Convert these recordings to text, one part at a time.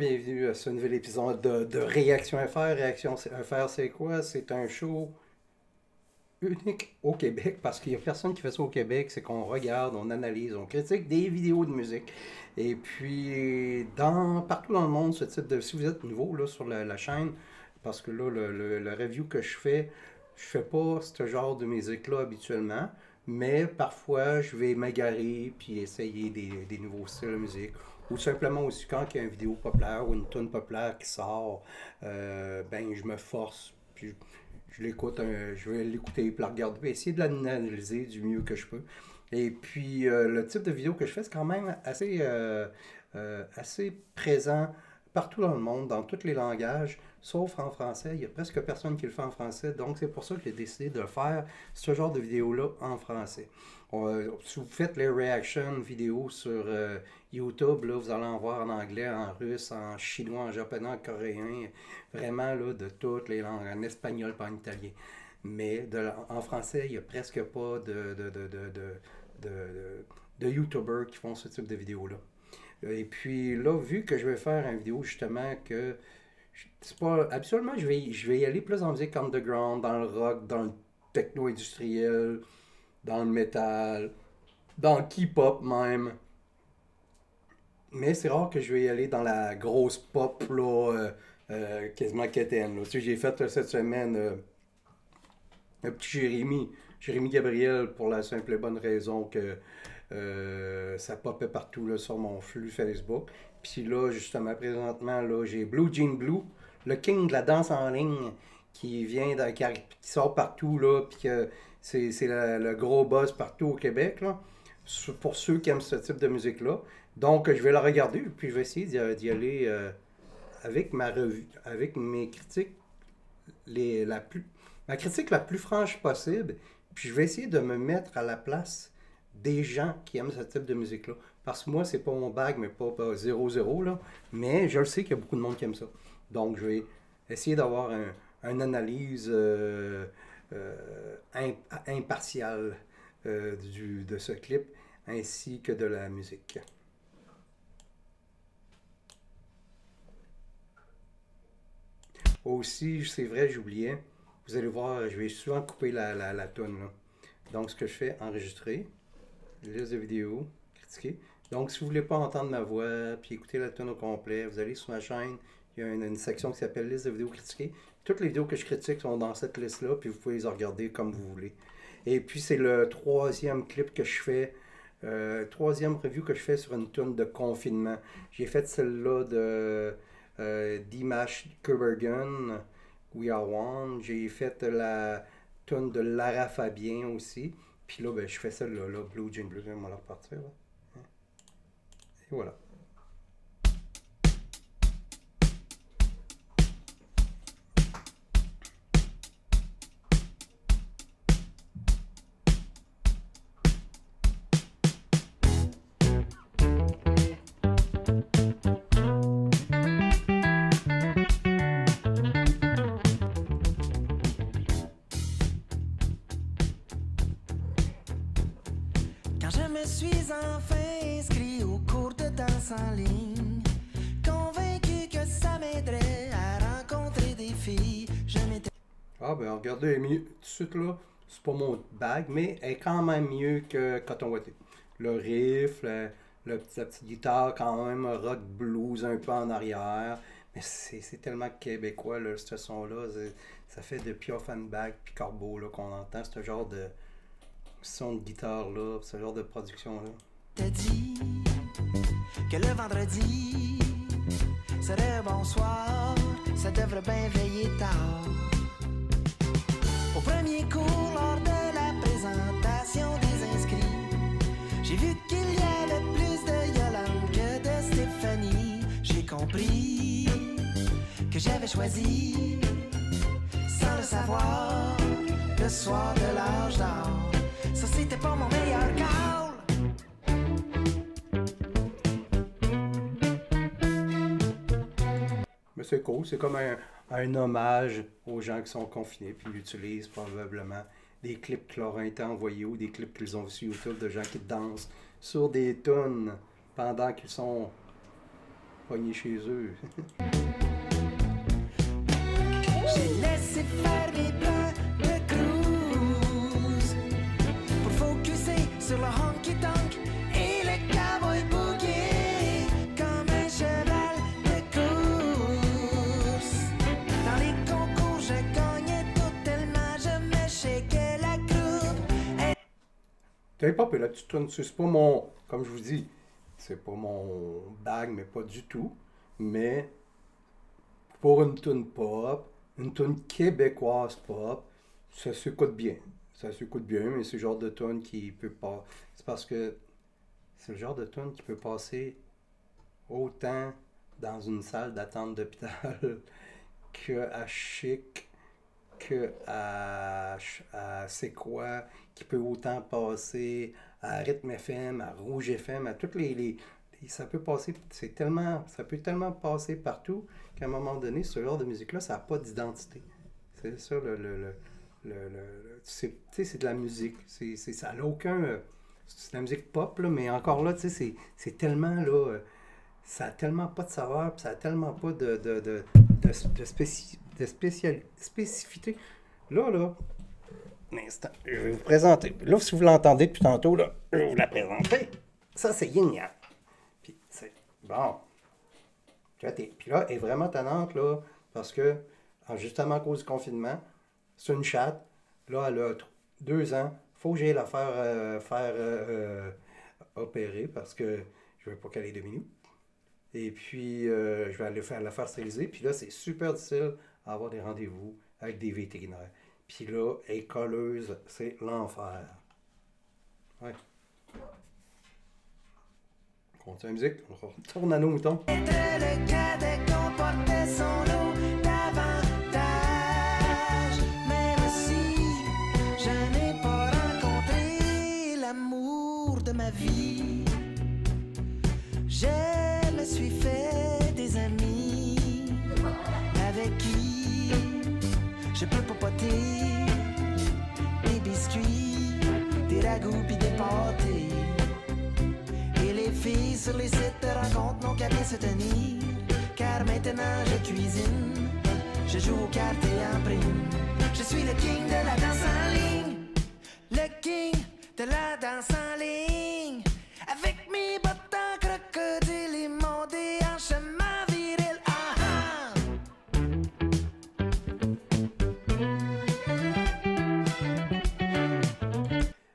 bienvenue à ce nouvel épisode de Réaction FR. Réaction FR, c'est quoi? C'est un show unique au Québec, parce qu'il n'y a personne qui fait ça au Québec. C'est qu'on regarde, on analyse, on critique des vidéos de musique. Et puis, partout dans le monde, ce type de... Si vous êtes nouveau là, sur la chaîne, parce que là, le review que je fais pas ce genre de musique-là habituellement, mais parfois, je vais m'égarer puis essayer des nouveaux styles de musique. Ou simplement aussi, quand il y a une vidéo populaire ou une tune populaire qui sort, ben je me force, puis je l'écoute, je vais l'écouter, puis la regarder, essayer de l'analyser du mieux que je peux. Et puis, le type de vidéo que je fais, c'est quand même assez, assez présent partout dans le monde, dans tous les langages, sauf en français. Il n'y a presque personne qui le fait en français, donc c'est pour ça que j'ai décidé de faire ce genre de vidéo-là en français. Si vous faites les reactions vidéos sur YouTube, là, vous allez en voir en anglais, en russe, en chinois, en japonais, en coréen, vraiment là, de toutes les langues, en espagnol, pas en italien. Mais en français, il n'y a presque pas de YouTubers qui font ce type de vidéos-là. Et puis là, vu que je vais faire une vidéo justement que... C'est pas... Absolument, je vais y aller plus en musique underground, dans le rock, dans le techno-industriel, dans le métal, dans le K-pop même. Mais c'est rare que je vais y aller dans la grosse pop, là, quasiment quétaine. Là. Tu sais, j'ai fait cette semaine un petit Jérémy Gabriel, pour la simple et bonne raison que... ça popait partout là, sur mon flux Facebook. Puis là, justement, présentement, j'ai Bleu Jeans Bleu, le king de la danse en ligne, qui sort partout, là, puis c'est le gros buzz partout au Québec, là, pour ceux qui aiment ce type de musique-là. Donc, je vais la regarder, puis je vais essayer d'y aller avec ma revue, avec mes critiques, ma critique la plus franche possible, puis je vais essayer de me mettre à la place des gens qui aiment ce type de musique-là. Parce que moi, c'est pas mon bag, mais pas 0-0, là. Mais je le sais qu'il y a beaucoup de monde qui aime ça. Donc, je vais essayer d'avoir une analyse impartiale de ce clip, ainsi que de la musique. Aussi, c'est vrai, j'oubliais. Vous allez voir, je vais souvent couper la toune, là. Donc, ce que je fais, enregistrer. Liste de vidéos, critiquer. Donc, si vous ne voulez pas entendre ma voix, puis écouter la tune au complet, vous allez sur ma chaîne, il y a une section qui s'appelle liste de vidéos critiquées. Toutes les vidéos que je critique sont dans cette liste-là, puis vous pouvez les regarder comme vous voulez. Et puis, c'est le troisième clip que je fais, troisième review que je fais sur une tune de confinement. J'ai fait celle-là de Dimash Kerbergen, We Are One. J'ai fait la tune de Lara Fabien aussi. Puis là, ben, je fais celle-là, là, Bleu Jeans Bleu, on va la repartir. Là. Et voilà. En ligne, convaincu que ça m'aiderait à rencontrer des filles. Ah ben regardez, tout de suite là, c'est pas mon bag, mais elle est quand même mieux que Coton Watté. Le riff, la petite guitare quand même, rock blues un peu en arrière, mais c'est tellement québécois là, ce son-là, ça fait de Pioff and Bag puis Corbeau là qu'on entend, ce genre de son de guitare là, ce genre de production là. T'as dit que le vendredi serait bon soir, ça devrait bien veiller tard. Au premier cours, lors de la présentation des inscrits, j'ai vu qu'il y avait plus de Yolande que de Stéphanie. J'ai compris que j'avais choisi, sans le savoir, le soir de l'âge d'or. Ça, c'était pas mon meilleur cas. C'est cool, c'est comme un hommage aux gens qui sont confinés, puis ils utilisent probablement des clips qui leur ont été envoyés ou des clips qu'ils ont vus sur YouTube de gens qui dansent sur des tunes pendant qu'ils sont pognés chez eux. J'ai laissé faire mes plans de cruise pour focuser sur le honky tonk et le cowboy boogie comme un cheval de course. Dans les concours je gagnais tout tellement je me shakeais la croupe. T'es pas la petite tourne, c'est pas mon, comme je vous dis, c'est pas mon bag, mais pas du tout, mais pour une toune pop, une toune québécoise pop, ça s'écoute bien. Ça s'écoute bien, mais c'est le genre de toune qui peut pas... C'est parce que c'est le genre de toune qui peut passer autant dans une salle d'attente d'hôpital qu'à Chic, qu'à c'est quoi, qui peut autant passer à Rhythm FM, à Rouge FM, à toutes les ça peut passer, c'est tellement, ça peut tellement passer partout qu'à un moment donné, ce genre de musique-là, ça n'a pas d'identité. C'est ça, c'est de la musique. Ça n'a aucun... C'est de la musique pop, là, mais encore là, tu sais, c'est tellement, là... Ça n'a tellement pas de saveur, puis ça n'a tellement pas de spécificité. Là, un instant, je vais vous présenter. Là, si vous l'entendez depuis tantôt, là, je vais vous la présenter. Ça, c'est Yin Yang. Bon, puis là, elle est vraiment tannante, là, parce que, justement à cause du confinement, c'est une chatte, là, elle a 2 ans, faut que j'aille la faire, opérer, parce que je veux pas qu'elle ait de minutes. Et puis, je vais aller la faire stériliser, puis là, c'est super difficile à avoir des rendez-vous avec des vétérinaires. Puis là, elle est colleuse, c'est l'enfer. Ouais. On tient la musique, on retourne à nos moutons. Être le cadet comportait son lot d'avantages. Même si je n'ai pas rencontré l'amour de ma vie, je me suis fait des amis avec qui je peux popoter des biscuits, des ragoûts pis des pâtés. Filles sur les sites de rencontres n'ont qu'à bien se tenir, car maintenant je cuisine, je joue aux cartes et en prime. Je suis le king de la danse en ligne, le king de la danse en ligne, avec mes bottes en crocodile immonde et en chemin viril.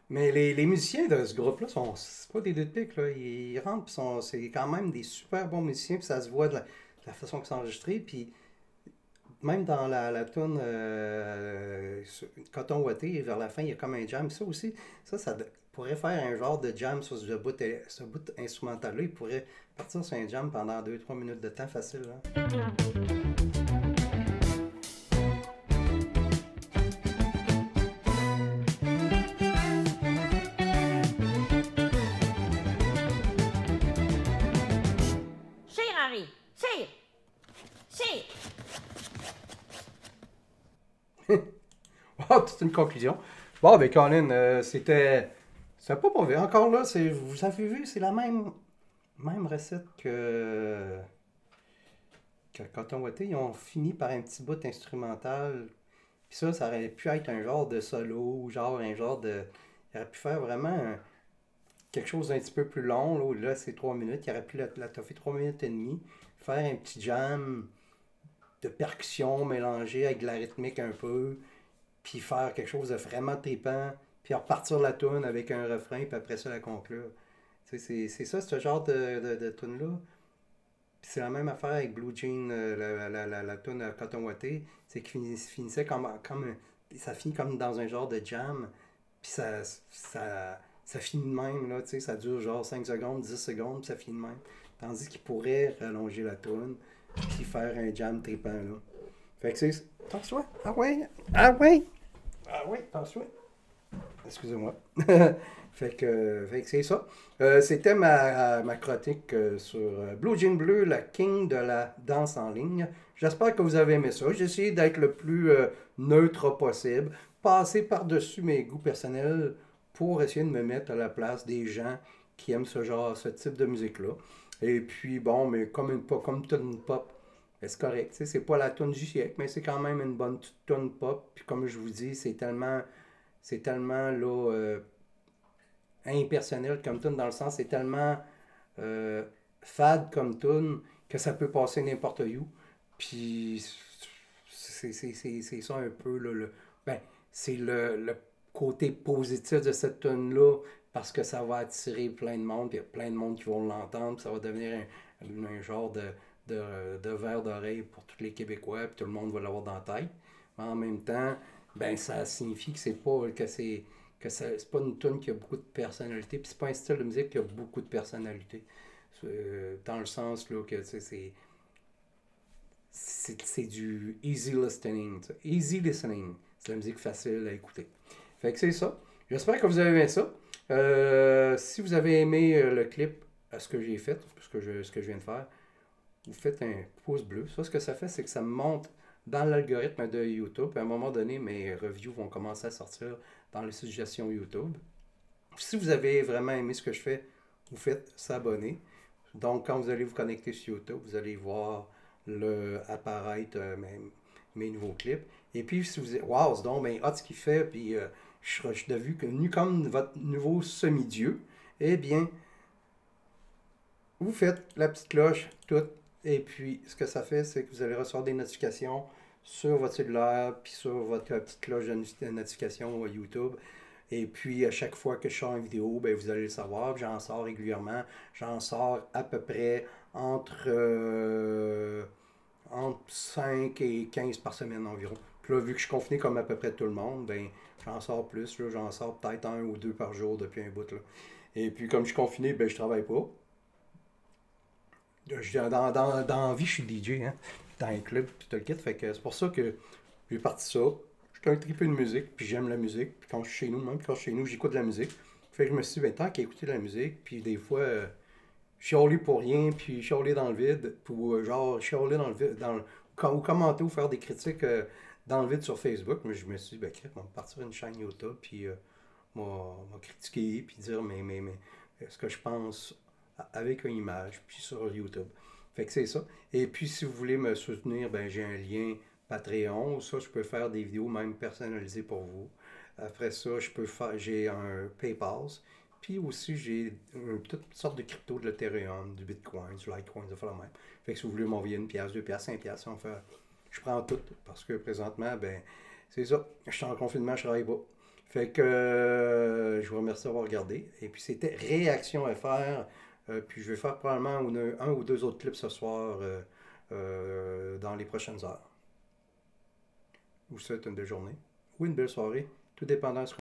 Mais les musiciens de ce groupe-là, c'est pas des deux de pique, là. Ils rentrent, puis c'est quand même des super bons musiciens, puis ça se voit de la façon qu'ils sont enregistrés, puis même dans la toune Coton Ouaté, vers la fin, il y a comme un jam. Ça aussi, ça pourrait faire un genre de jam sur ce bout instrumental-là. Ils pourraient partir sur un jam pendant 2-3 minutes de temps facile, là. Wow, c'est une conclusion. Bon, ben Colin, c'était... C'est pas mauvais. Encore là, vous avez vu, c'est la même recette que Coton Ouaté. Ils ont fini par un petit bout instrumental. Puis ça aurait pu être un genre de solo, genre un genre de... Il aurait pu faire vraiment quelque chose d'un petit peu plus long. Là, c'est 3 minutes. Il aurait pu la toffer 3 minutes et demie. Faire un petit jam de percussion mélangé avec de la rythmique un peu, puis faire quelque chose de vraiment tépant, puis repartir la toune avec un refrain, puis après ça la conclure. C'est ça, ce genre de toune-là. Puis c'est la même affaire avec Bleu Jeans, la toune Coton Ouaté, c'est qu'il finissait comme... Ça finit comme dans un genre de jam, puis ça finit de même, là, ça dure genre 5 secondes, 10 secondes, puis ça finit de même. Tandis qu'il pourrait rallonger la toune, puis faire un jam tripant, là. Fait que c'est... T'en souhait? Ah ouais? Ah ouais? Ah ouais, t'en souhait? Excusez-moi. fait que c'est ça. C'était ma chronique sur Bleu Jeans Bleu, la king de la danse en ligne. J'espère que vous avez aimé ça. J'ai essayé d'être le plus neutre possible, passer par-dessus mes goûts personnels pour essayer de me mettre à la place des gens qui aiment ce type de musique-là. Et puis, bon, mais comme tune pop, c'est correct. C'est pas la tune du siècle, mais c'est quand même une bonne tune pop. Puis comme je vous dis, c'est tellement là, impersonnel comme tune, dans le sens, c'est tellement fade comme tune que ça peut passer n'importe où. Puis c'est ça un peu, là, c'est le côté positif de cette tune-là, parce que ça va attirer plein de monde, puis il y a plein de monde qui vont l'entendre, puis ça va devenir un genre de verre d'oreille pour tous les Québécois, puis tout le monde va l'avoir dans la tête. Mais en même temps, ben ça signifie que c'est pas une tune qui a beaucoup de personnalité, puis c'est pas un style de musique qui a beaucoup de personnalité. Dans le sens là, que c'est du easy listening. Easy listening, c'est la musique facile à écouter. Fait que c'est ça. J'espère que vous avez aimé ça. Si vous avez aimé le clip, ce que j'ai fait, ce que je viens de faire, vous faites un pouce bleu. Ça, ce que ça fait, c'est que ça me monte dans l'algorithme de YouTube. À un moment donné, mes reviews vont commencer à sortir dans les suggestions YouTube. Si vous avez vraiment aimé ce que je fais, vous faites s'abonner. Donc, quand vous allez vous connecter sur YouTube, vous allez voir apparaître mes nouveaux clips. Et puis, si vous dites, waouh, c'est donc bien hot ce qu'il fait, puis je suis devenu comme votre nouveau semi-dieu, eh bien, vous faites la petite cloche, toute, et puis ce que ça fait, c'est que vous allez recevoir des notifications sur votre cellulaire, puis sur votre petite cloche de notification YouTube. Et puis, à chaque fois que je sors une vidéo, bien, vous allez le savoir. J'en sors régulièrement. J'en sors à peu près entre 5 et 15 par semaine environ. Puis là, vu que je suis confiné comme à peu près tout le monde, ben j'en sors plus. J'en sors peut-être 1 ou 2 par jour depuis un bout. Là. Et puis, comme je suis confiné, ben je travaille pas. Dans la vie, je suis DJ, hein? Dans un club, puis tout le kit. Fait que c'est pour ça que j'ai parti ça. Un triple de musique, puis j'aime la musique, puis quand je suis chez nous, j'écoute de la musique. Fait que je me suis dit, ben, tant qu'à écouter de la musique, puis des fois, chialer pour rien, puis chialer dans le vide, ou genre chialer dans le vide, ou commenter ou faire des critiques dans le vide sur Facebook. Mais je me suis dit, ben, crête, on va partir une chaîne YouTube, puis on va critiquer, puis dire, mais ce que je pense avec une image, puis sur YouTube. Fait que c'est ça. Et puis, si vous voulez me soutenir, ben, j'ai un lien Patreon, ça je peux faire des vidéos même personnalisées pour vous. Après ça, j'ai un PayPal, puis aussi j'ai toutes sortes de cryptos, de l'Ethereum, du Bitcoin, du Litecoin, de faire la même. Fait que si vous voulez m'envoyer 1 pièce, 2 pièces, 5 pièces, on fait, je prends tout parce que présentement, ben c'est ça, je suis en confinement, je travaille pas. Fait que je vous remercie d'avoir regardé. Et puis c'était Réaction FR, puis je vais faire probablement un ou 2 autres clips ce soir dans les prochaines heures. Vous souhaite une belle journée ou une belle soirée, tout dépendant de ce